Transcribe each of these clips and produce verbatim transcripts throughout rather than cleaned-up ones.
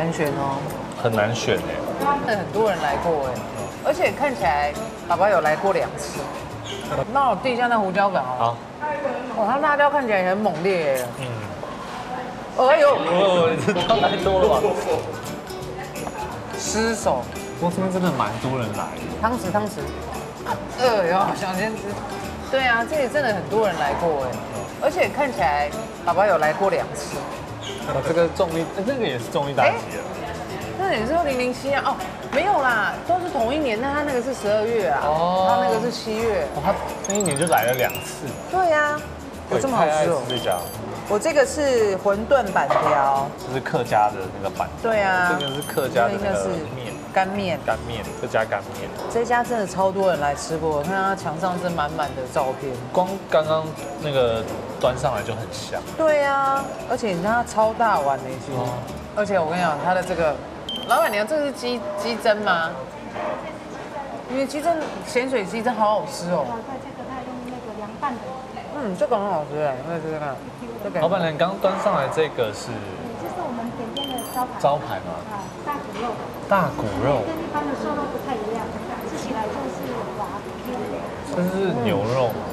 难选哦，很难选哎、欸，很多人来过哎、欸，而且看起来爸爸有来过两次。那我递一下那胡椒粉好。好。哇，它辣椒看起来很猛烈哎、欸。嗯。哎呦！哦，这招太多了吧。失手。不过这边真的蛮多人来的。汤匙，汤匙。哎呦，想先吃。对啊，这里真的很多人来过哎、欸，而且看起来爸爸有来过两次。 这个重力，这个也是重力打击了。那也是零零七啊？哦，没有啦，都是同一年。那他那个是十二月啊，哦，他那个是七月。他那一年就来了两次。对呀，有这么好吃哦。这家，我这个是馄饨板条，这是客家的那个板。对啊，这个是客家的那个面，干面，干面，客家干面。这家真的超多人来吃过，我看他墙上是满满的照片。光刚刚那个。 端上来就很香。对啊，而且你看它超大碗的一斤，而且我跟你讲，它的这个老板娘，这是鸡鸡胗吗？因为鸡胗咸水鸡胗好好吃哦。这个它用那个凉拌的。嗯，这个很好吃哎，我也试试看。老板娘刚端上来这个是？这是我们本店的招牌。招牌吗？啊，大骨肉。大骨肉。跟一般的瘦肉不太一样，吃起来就是滑 Q 的。这是牛肉吗？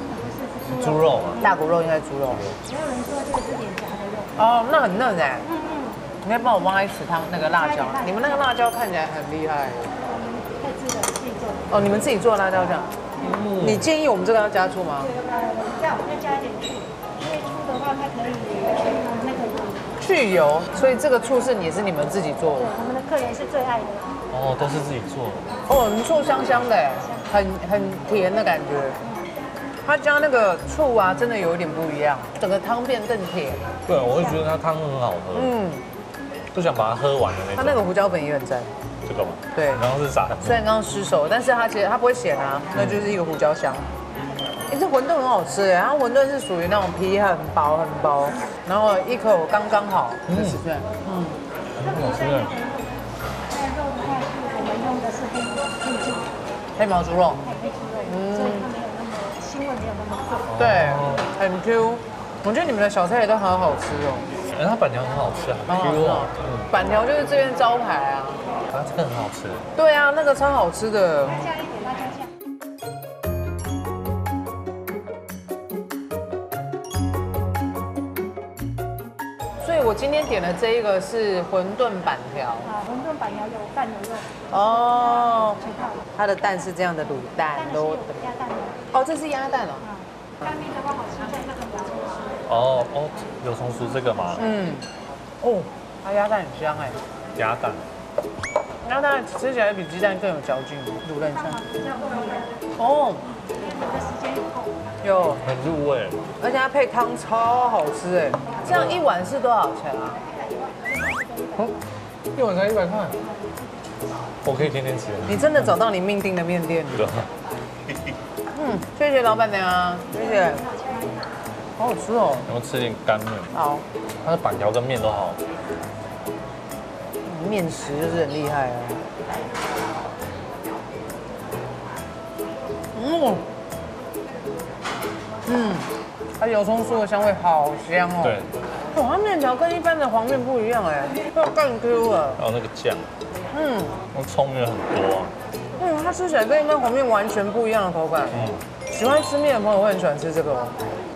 猪肉嘛，大骨肉应该猪肉。没有人说这个是脸颊的肉。哦，那很嫩哎。嗯嗯。你可以帮我挖一匙汤那个辣椒，你们那个辣椒看起来很厉害。我们配制的自己做。哦，你们自己做的辣椒酱。嗯。你建议我们这个要加醋吗？呃，要，要加一点醋，因为醋的话它可以那个去油，所以这个醋是也是你们自己做的。对，我们的客人是最爱的。哦，都是自己做。哦，你醋香香的，很很甜的感觉。 它加那个醋啊，真的有一点不一样，整个汤变更甜。对，我就觉得它汤很好喝，嗯，就想把它喝完的那种。它那个胡椒粉也很赞，这个嘛，对，然后是啥？虽然刚刚失手，但是它其实它不会咸啊，那就是一个胡椒香。哎，这馄饨很好吃哎，它馄饨是属于那种皮很薄很薄，然后一口刚刚好，嗯，对，嗯，很好吃哎。在肉块我们用的是黑毛猪肉，黑毛猪肉，嗯。 对，很 Q， 我觉得你们的小菜也都好好吃哦。哎，它板条很好吃啊，很 Q 啊。板条就是这边招牌啊。啊，这个很好吃。对啊，那个超好吃的。加一点辣椒酱。所以我今天点的这一个是馄饨板条。啊，馄饨板条有蛋有肉。哦。它的蛋是这样的卤蛋，都鸭蛋。哦，这是鸭蛋哦。 干面的话，好吃在那个油葱酥。哦哦，油葱酥这个吗？嗯。哦，它鸭蛋很香哎。鸭蛋。鸭蛋吃起来比鸡蛋更有嚼劲，卤得很香。哦。有。很入味。而且它配汤超好吃哎。这样一碗是多少钱啊？嗯，一碗才一百块。我可以天天吃。你真的找到你命定的面店了。 嗯，谢谢老板娘，谢谢，好好吃哦。然后吃点干面。好，它的板条跟面都好。面食就是很厉害啊。嗯，嗯，它油葱酥的香味好香哦。对。哇，它面条跟一般的黄面不一样哎，它更 Q 了。然后那个酱，嗯，那葱也很多啊。 嗯，它吃起来跟一般黄面完全不一样的口感。嗯，喜欢吃面的朋友会很喜欢吃这个哦，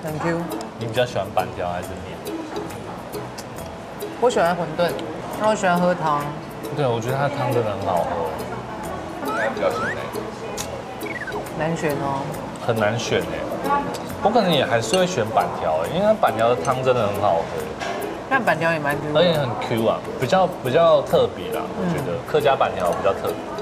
很 Q。你比较喜欢板条还是面？我喜欢馄饨，然后喜欢喝汤。对，我觉得它的汤真的很好喝。还比较喜欢哪？难选哦。很难选哎，我可能也还是会选板条哎，因为它板条的汤真的很好喝。那板条也蛮 Q， 而且很 Q 啊，比较比较特别啦，我觉得客家板条比较特别。